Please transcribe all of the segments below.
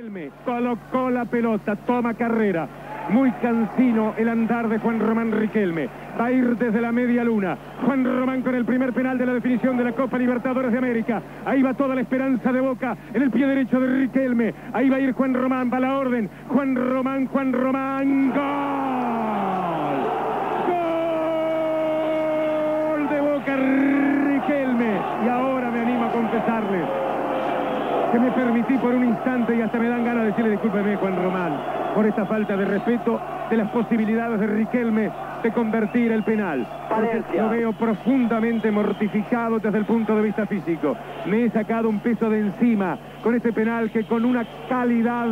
Riquelme colocó la pelota, toma carrera. Muy cansino el andar de Juan Román Riquelme. Va a ir desde la media luna. Juan Román con el primer penal de la definición de la Copa Libertadores de América. Ahí va toda la esperanza de Boca en el pie derecho de Riquelme. Ahí va a ir Juan Román, va la orden. Juan Román, Juan Román, ¡gol! ¡Gol de Boca Riquelme! Y ahora me animo a confesarles que me permití por un instante y hasta me dan ganas de decirle discúlpeme, Juan Román, por esta falta de respeto de las posibilidades de Riquelme de convertir el penal. Lo veo profundamente mortificado desde el punto de vista físico. Me he sacado un peso de encima con este penal que con una calidad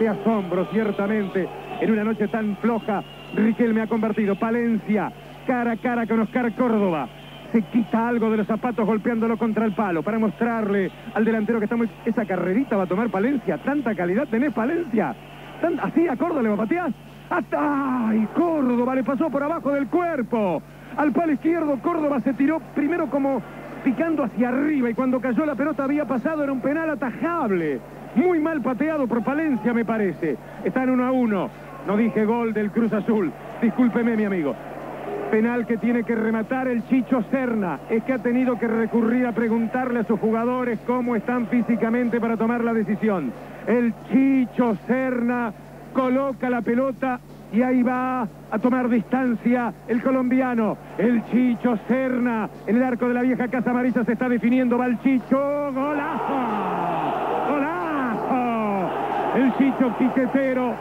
de asombro, ciertamente, en una noche tan floja, Riquelme ha convertido. Palencia, cara a cara con Oscar Córdoba. Se quita algo de los zapatos golpeándolo contra el palo para mostrarle al delantero que está muy... Esa carrerita va a tomar Palencia. Tanta calidad tenés, Palencia. Así a Córdoba le va a patear. ¡Ay, Córdoba! Le pasó por abajo del cuerpo. Al palo izquierdo, Córdoba se tiró primero como picando hacia arriba y cuando cayó la pelota había pasado, era un penal atajable. Muy mal pateado por Palencia, me parece. Están 1-1. No dije gol del Cruz Azul. Discúlpeme, mi amigo. Penal que tiene que rematar el Chicho Serna. Es que ha tenido que recurrir a preguntarle a sus jugadores cómo están físicamente para tomar la decisión. El Chicho Serna coloca la pelota y ahí va a tomar distancia el colombiano. El Chicho Serna en el arco de la vieja Casa Amarilla se está definiendo. Va el Chicho. ¡Golazo! ¡Golazo! El Chicho Quiquetero,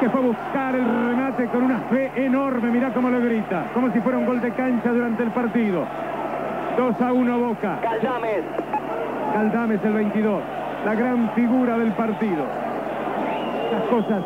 que fue a buscar el remate con una fe enorme. Mirá cómo lo grita, como si fuera un gol de cancha durante el partido. 2-1 Boca. Galdámez el 22, la gran figura del partido. Las cosas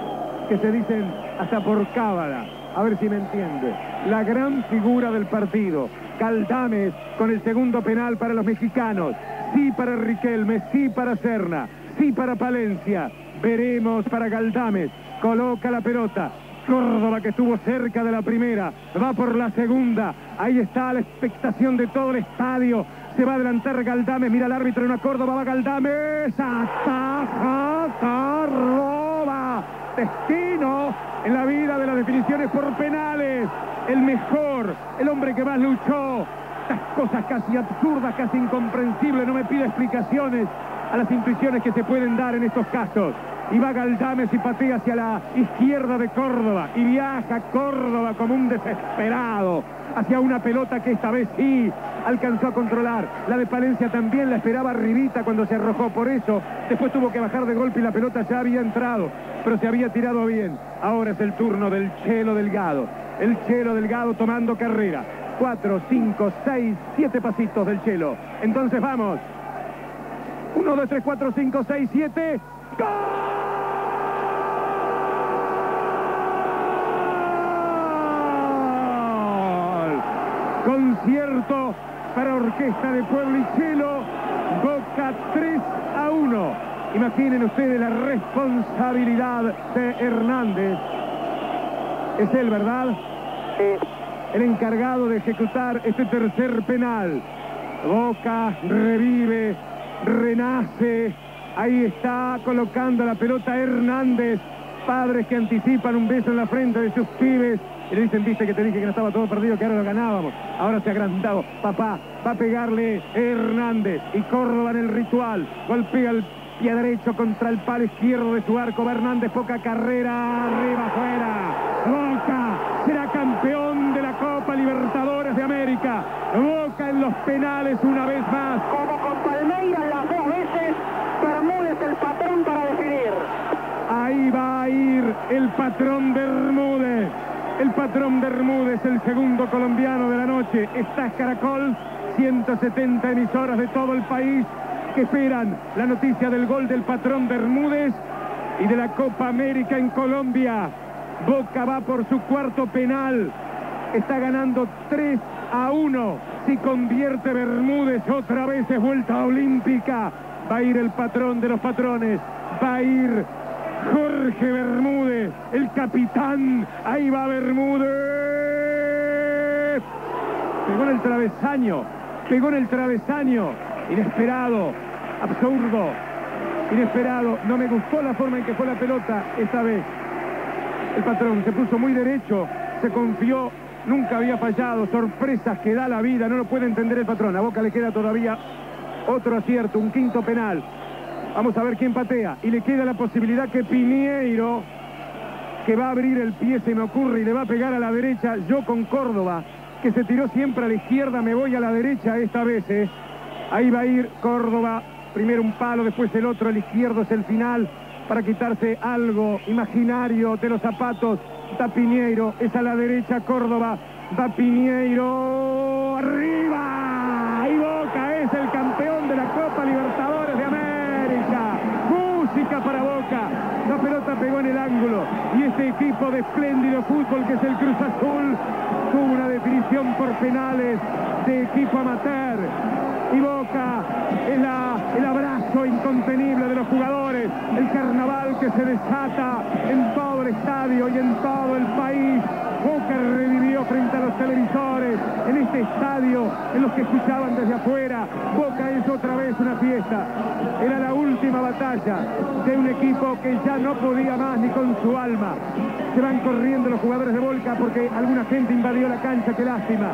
que se dicen hasta por cábala, a ver si me entiende. La gran figura del partido, Galdámez, con el segundo penal para los mexicanos. Sí para Riquelme, sí para Serna, sí para Palencia. Veremos para Galdámez. Coloca la pelota. Córdoba, que estuvo cerca de la primera, va por la segunda. Ahí está la expectación de todo el estadio. Se va a adelantar Galdámez. Mira el árbitro en una Córdoba. Va Galdámez. Ataja Córdoba. Destino en la vida de las definiciones por penales. El mejor, el hombre que más luchó. Estas cosas casi absurdas, casi incomprensibles. No me pido explicaciones a las intuiciones que se pueden dar en estos casos. Y va Galdámez y patea hacia la izquierda de Córdoba. Y viaja Córdoba como un desesperado hacia una pelota que esta vez sí alcanzó a controlar. La de Palencia también la esperaba arribita cuando se arrojó. Por eso después tuvo que bajar de golpe y la pelota ya había entrado. Pero se había tirado bien. Ahora es el turno del Chelo Delgado. El Chelo Delgado tomando carrera. 4, 5, 6, 7 pasitos del Chelo. Entonces vamos. 1, 2, 3, 4, 5, 6, 7. ¡Gol! Concierto para orquesta de pueblo y Chelo. Boca 3-1. Imaginen ustedes la responsabilidad de Hernández. Es él, ¿verdad? Sí. El encargado de ejecutar este tercer penal. Boca revive, renace. Ahí está colocando la pelota Hernández. Padres que anticipan un beso en la frente de sus pibes. Y le dicen, viste que te dije que no estaba todo perdido, que ahora lo ganábamos. Ahora se ha agrandado. Papá, va a pegarle Hernández. Y Córdoba en el ritual. Golpea el pie derecho contra el palo izquierdo de su arco. Va Hernández, poca carrera. Arriba, afuera. Boca será campeón de la Copa Libertadores de América. Boca en los penales una vez más. Como con Palmeiras las dos veces, Bermúdez el patrón para definir. Ahí va a ir el patrón Bermúdez. El patrón Bermúdez, el segundo colombiano de la noche. Está Caracol, 170 emisoras de todo el país que esperan la noticia del gol del patrón Bermúdez y de la Copa América en Colombia. Boca va por su cuarto penal. Está ganando 3-1. Si convierte Bermúdez otra vez es vuelta olímpica. Va a ir el patrón de los patrones. Va a ir Jorge Bermúdez, el capitán. Ahí va Bermúdez. Pegó en el travesaño. Inesperado, absurdo. inesperado. No me gustó la forma en que fue la pelota esta vez. El patrón se puso muy derecho, se confió, nunca había fallado. Sorpresas que da la vida, no lo puede entender el patrón. A Boca le queda todavía otro acierto, un quinto penal. Vamos a ver quién patea. Y le queda la posibilidad que Piñeiro, que va a abrir el pie, se me ocurre, y le va a pegar a la derecha. Yo con Córdoba, que se tiró siempre a la izquierda, me voy a la derecha esta vez, ¿eh? Ahí va a ir Córdoba, primero un palo, después el otro, el izquierdo es el final, para quitarse algo imaginario de los zapatos. Está Piñeiro, es a la derecha Córdoba, va Piñeiro, ¡arriba! Y Boca es el campeón de la Copa Libertadores de América. Música para Boca, la pelota pegó en el ángulo, y este equipo de espléndido fútbol que es el Cruz Azul, tuvo una definición por penales de equipo amateur, y Boca es el abrazo incontenible de los jugadores, el carnaval que se desata en todo el estadio y en todo el país. Boca revivió frente a los televisores, en este estadio, en los que escuchaban desde afuera. Boca es otra vez una fiesta. Era la última batalla de un equipo que ya no podía más ni con su alma. Se van corriendo los jugadores de Boca porque alguna gente invadió la cancha, qué lástima.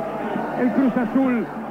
El Cruz Azul